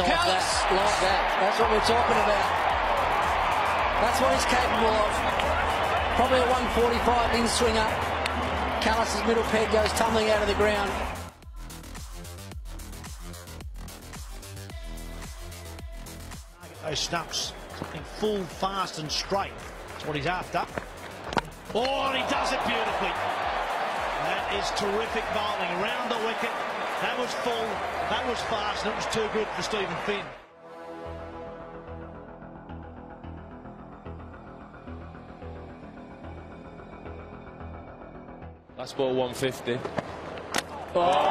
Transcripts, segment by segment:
Like that. That's what we're talking about. That's what he's capable of. Probably a 145 in swinger. Callus's middle peg goes tumbling out of the ground. Those stumps, something full, fast and straight. That's what he's after. Oh, and he does it beautifully. That is terrific bowling. Around the wicket. That was full, that was fast, and it was too good for Stephen Finn. Last ball 150. Oh,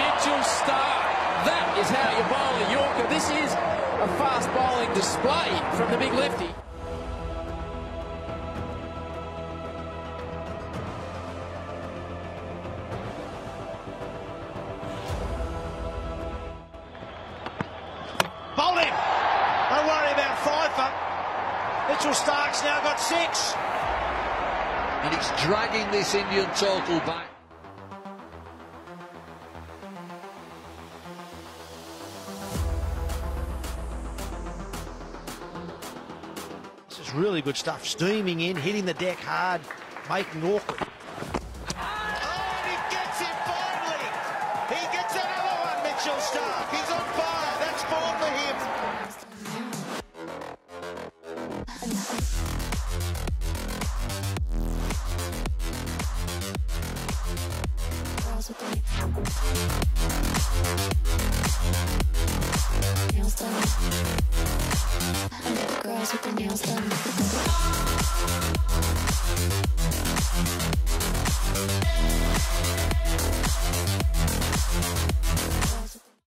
Mitchell Starc. That is how you bowl a Yorker. This is a fast bowling display from the big lefty. Mitchell Starc's now got 6. And it's dragging this Indian total back. This is really good stuff. Steaming in, hitting the deck hard, making awkward. Oh, and he gets it finally. He gets another one, Mitchell Starc. He's on fire. That's 4 for him. Girls with the nails done.